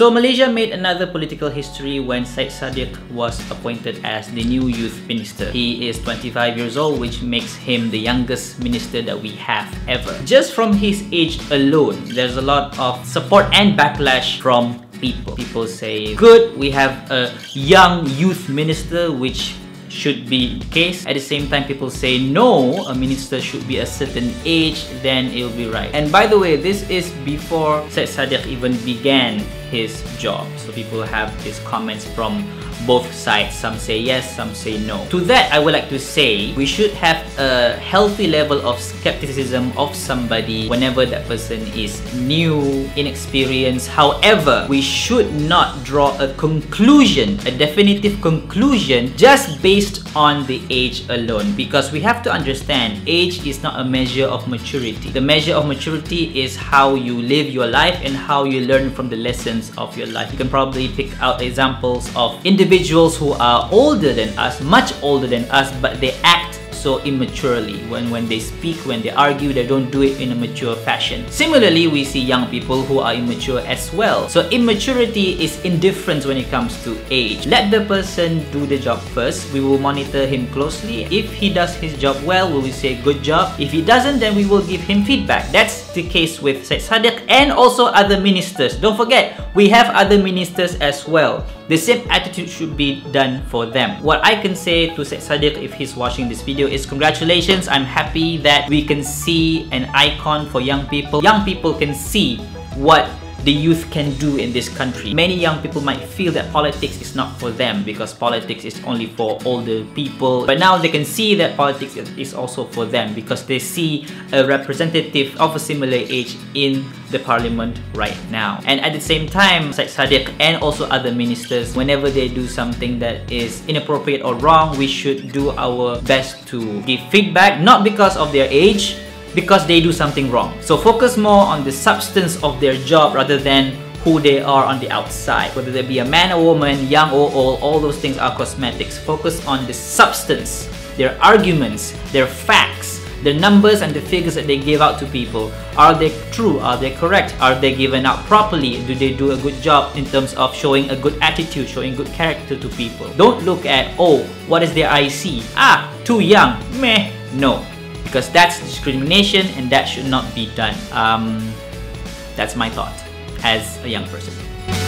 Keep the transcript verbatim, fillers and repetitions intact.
So Malaysia made another political history when Syed Saddiq was appointed as the new youth minister. He is twenty-five years old, which makes him the youngest minister that we have ever. Just from his age alone, there's a lot of support and backlash from people. People say, good, we have a young youth minister, which should be the case. At the same time, people say no, a minister should be a certain age, then it'll be right. And by the way, this is before Syed Saddiq even began his job. So people have these comments from both sides. Some say yes, some say no. To that, I would like to say we should have a healthy level of skepticism of somebody whenever that person is new, inexperienced. However, we should not draw a conclusion, a definitive conclusion, just based on the age alone, because we have to understand age is not a measure of maturity. The measure of maturity is how you live your life and how you learn from the lessons of your life. You can probably pick out examples of individuals Individuals who are older than us, much older than us, but they act so immaturely. When, when they speak, when they argue, they don't do it in a mature fashion. Similarly, we see young people who are immature as well. So immaturity is indifference when it comes to age. Let the person do the job first. We will monitor him closely. If he does his job well, we will say good job. If he doesn't, then we will give him feedback. That's the case with Syed Saddiq and also other ministers. Don't forget, we have other ministers as well. The same attitude should be done for them. What I can say to Syed Saddiq, if he's watching this video, is congratulations. I'm happy that we can see an icon for young people. Young people can see what the youth can do in this country. Many young people might feel that politics is not for them because politics is only for older people. But now they can see that politics is also for them because they see a representative of a similar age in the parliament right now. And at the same time, Syed Saddiq and also other ministers, whenever they do something that is inappropriate or wrong, we should do our best to give feedback, not because of their age, because they do something wrong. So focus more on the substance of their job rather than who they are on the outside. Whether they be a man or woman, young or old, all those things are cosmetics. Focus on the substance, their arguments, their facts, the numbers and the figures that they give out to people. Are they true? Are they correct? Are they given out properly? Do they do a good job in terms of showing a good attitude, showing good character to people? Don't look at, oh, what is their I C? Ah, too young. Meh. No. Because that's discrimination and that should not be done. Um, that's my thought as a young person.